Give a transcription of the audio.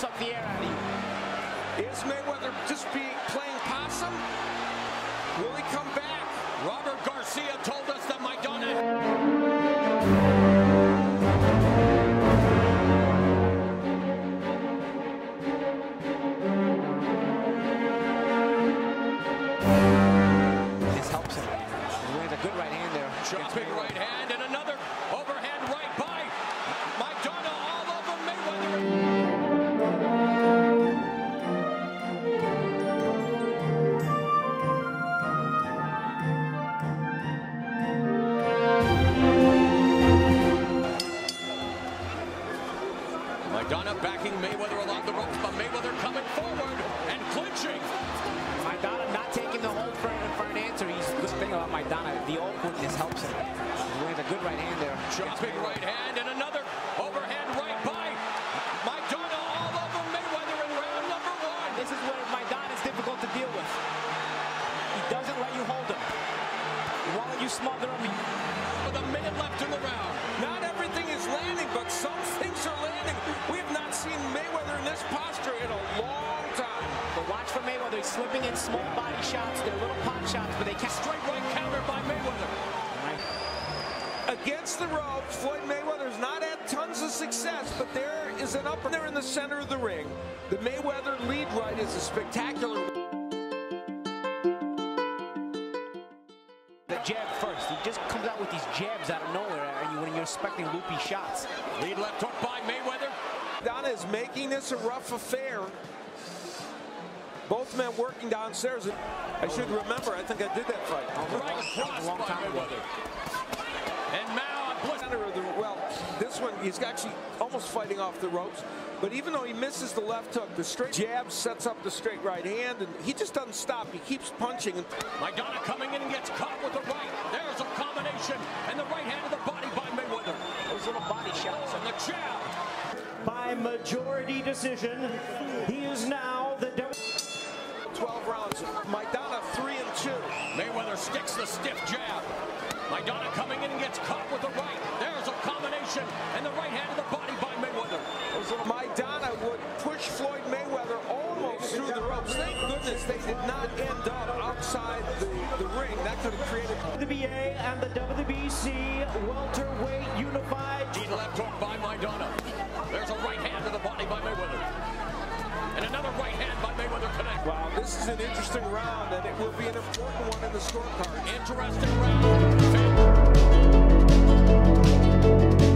suck the air out of you. Is Mayweather just playing possum? Will he come back? Robert Garcia told us that Maidana... Jumping right hand and another overhand right by Maidana all over Mayweather. Maidana backing Mayweather along the ropes, but Mayweather coming forward and clinching. Maidana not taking the hold for an answer. He's thinking about Maidana. The awkwardness helps him. He has a good right hand there. Jumping right hand and another overhand right by Maidana all over Mayweather in round number one. This is where Maidana is difficult to deal with. He doesn't let you hold him. He won't let you smother him. With a minute left in the round. Not everything is landing, but some things are landing. We have not seen Mayweather in this posture in a long time. But watch for Mayweather. He's slipping in small body shots. They're little pop shots, but they can't. Straight right counter by Mayweather. Against the ropes, Floyd Mayweather's not had tons of success, but there is an upper there in the center of the ring. The Mayweather lead right is a spectacular. The jab first. He just comes out with these jabs out of nowhere when you're expecting loopy shots. Lead left hook by Mayweather. Maidana is making this a rough affair. Both men working downstairs. I should remember, I think I did that fight. Right, a long time ago. And now, well, this one, he's actually almost fighting off the ropes. But even though he misses the left hook, the straight jab sets up the straight right hand, and he just doesn't stop. He keeps punching. Maidana coming in and gets caught with the right. There's a combination, and the right hand of the body by Mayweather. Those little body shots and the jab. By majority decision, he is now the 12 rounds. Maidana 3-2. Mayweather sticks the stiff jab. Maidana coming in and gets caught with the right. There's a combination and the right hand of the body by Mayweather. Maidana would push Floyd Mayweather almost through the ropes. Thank goodness they did not end up outside the ring. That could have created... WBA and the WBC welterweight unified... Deep left hook by Maidana. There's a right hand to the body by Mayweather. And another right hand by Mayweather connect. Wow, this is an interesting round, and it will be an important one in the scorecard. Interesting round. Thank you.